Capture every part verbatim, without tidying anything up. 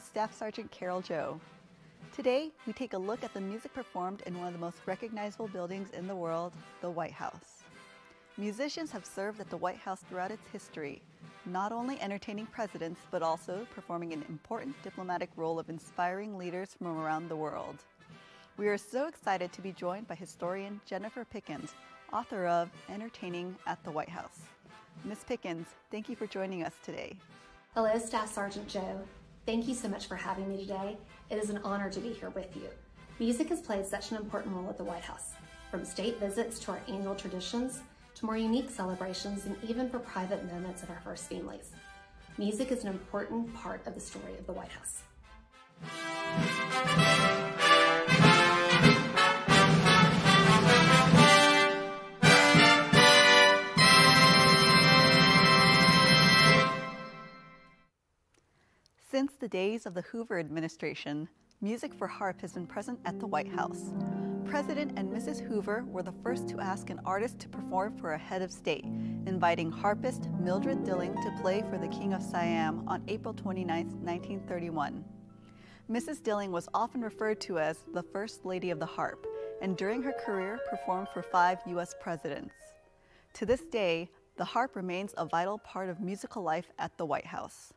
is Staff Sergeant Carol Jo. Today, we take a look at the music performed in one of the most recognizable buildings in the world, the White House. Musicians have served at the White House throughout its history, not only entertaining presidents, but also performing an important diplomatic role of inspiring leaders from around the world. We are so excited to be joined by historian Jennifer Pickens, author of Entertaining at the White House. Miz Pickens, thank you for joining us today. Hello, Staff Sergeant Jo. Thank you so much for having me today. It is an honor to be here with you. Music has played such an important role at the White House, from state visits to our annual traditions, to more unique celebrations, and even for private moments of our first families. Music is an important part of the story of the White House. Since the days of the Hoover administration, music for harp has been present at the White House. President and Missus Hoover were the first to ask an artist to perform for a head of state, inviting harpist Mildred Dilling to play for the King of Siam on April twenty-ninth, nineteen thirty-one. Missus Dilling was often referred to as the First Lady of the Harp, and during her career performed for five U S presidents. To this day, the harp remains a vital part of musical life at the White House.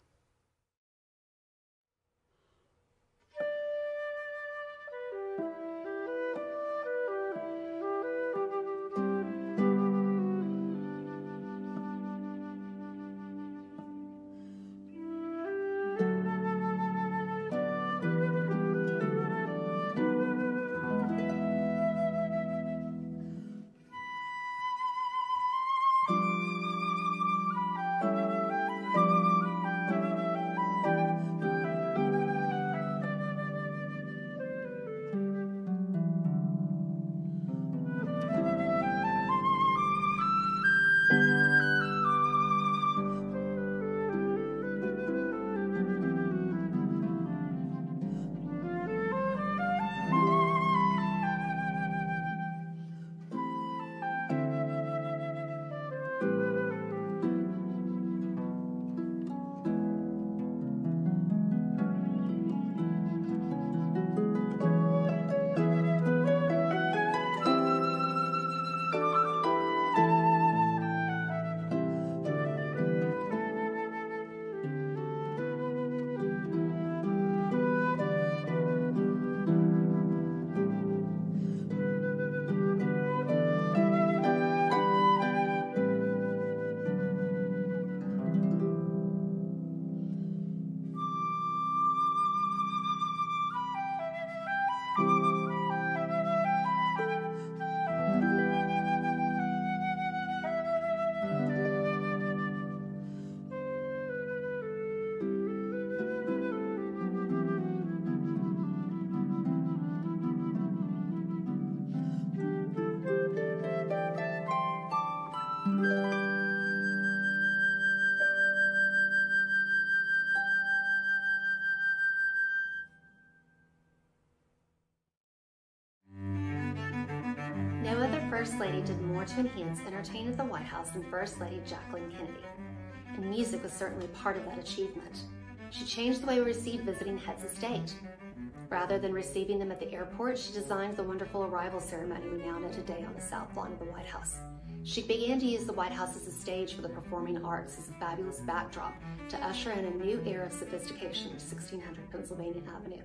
First Lady did more to enhance entertainment at the White House than First Lady Jacqueline Kennedy, and music was certainly part of that achievement. She changed the way we received visiting heads of state. Rather than receiving them at the airport, she designed the wonderful arrival ceremony we now know today on the south lawn of the White House. She began to use the White House as a stage for the performing arts as a fabulous backdrop to usher in a new era of sophistication for sixteen hundred Pennsylvania Avenue.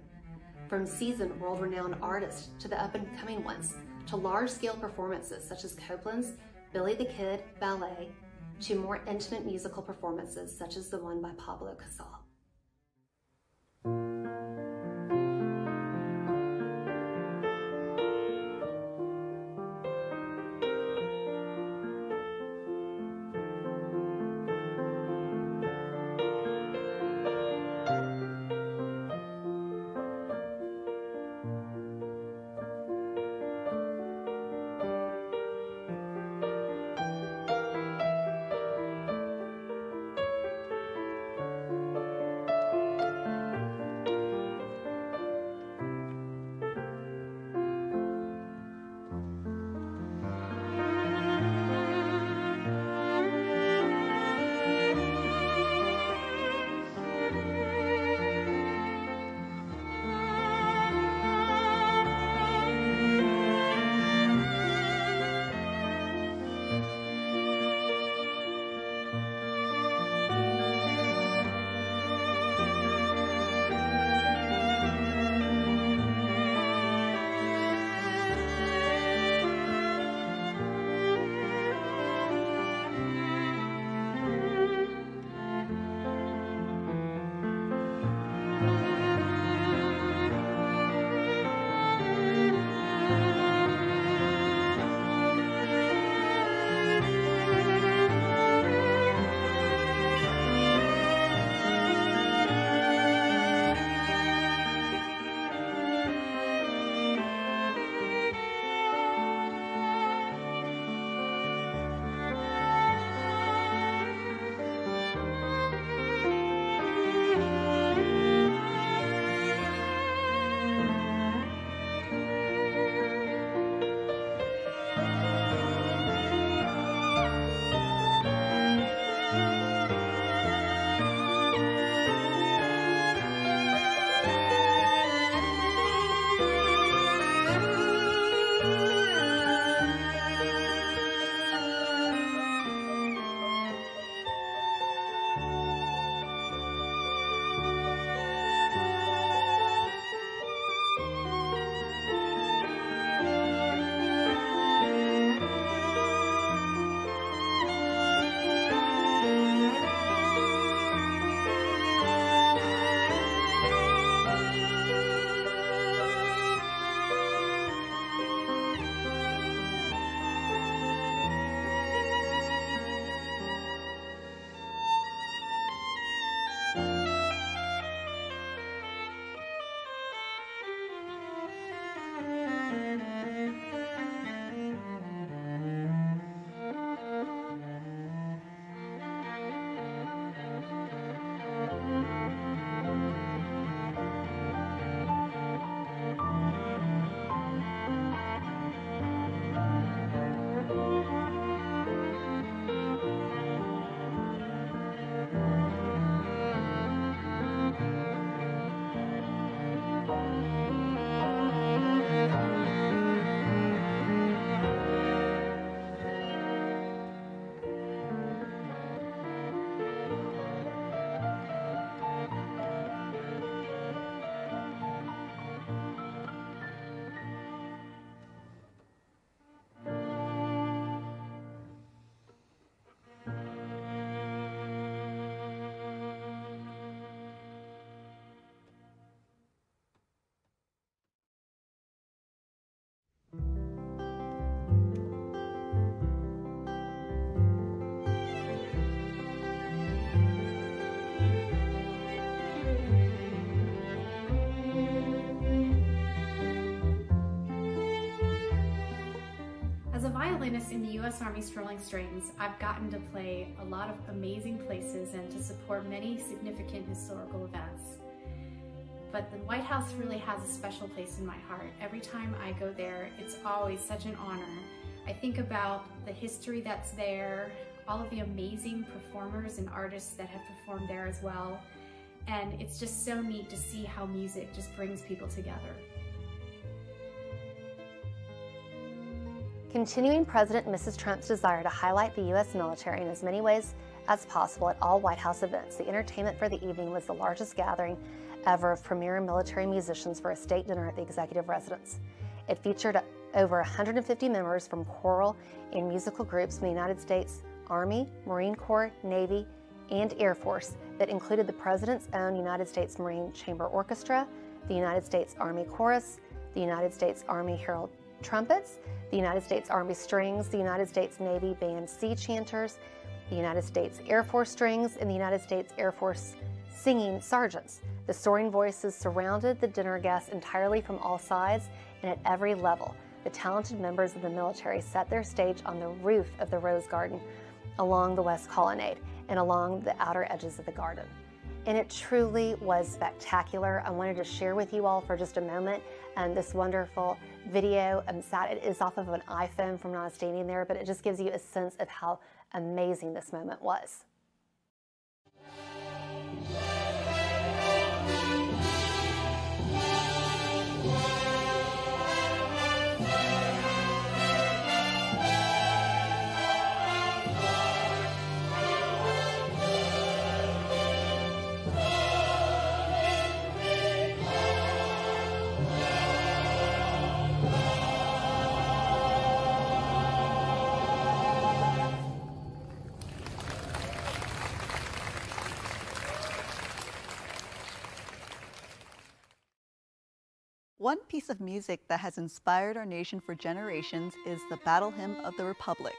From seasoned, world-renowned artists to the up-and-coming ones, to large-scale performances such as Copland's Billy the Kid Ballet, to more intimate musical performances such as the one by Pablo Casals. violinist in the U S Army Strolling Strings, I've gotten to play a lot of amazing places and to support many significant historical events. But the White House really has a special place in my heart. Every time I go there, it's always such an honor. I think about the history that's there, all of the amazing performers and artists that have performed there as well. And it's just so neat to see how music just brings people together. Continuing President and Missus Trump's desire to highlight the U S military in as many ways as possible at all White House events, the entertainment for the evening was the largest gathering ever of premier military musicians for a state dinner at the executive residence. It featured over one hundred fifty members from choral and musical groups from the United States Army, Marine Corps, Navy, and Air Force that included the President's own United States Marine Chamber Orchestra, the United States Army Chorus, the United States Army Herald Trumpets, the United States Army Strings, the United States Navy Band Sea Chanters, the United States Air Force Strings, and the United States Air Force Singing Sergeants. The soaring voices surrounded the dinner guests entirely from all sides and at every level. The talented members of the military set their stage on the roof of the Rose Garden, along the West Colonnade, and along the outer edges of the garden. And it truly was spectacular. I wanted to share with you all for just a moment um, this wonderful video. I'm sad it is off of an iPhone from not standing there, but it just gives you a sense of how amazing this moment was. One piece of music that has inspired our nation for generations is the Battle Hymn of the Republic.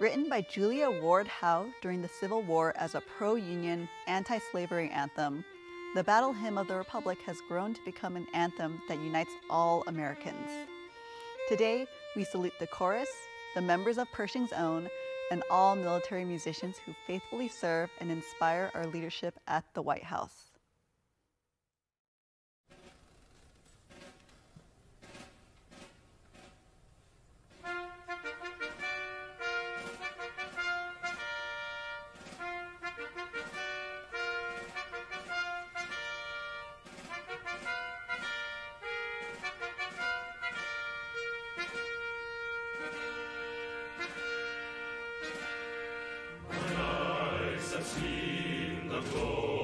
Written by Julia Ward Howe during the Civil War as a pro-Union, anti-slavery anthem, the Battle Hymn of the Republic has grown to become an anthem that unites all Americans. Today, we salute the chorus, the members of Pershing's Own, and all military musicians who faithfully serve and inspire our leadership at the White House. Seen the glory.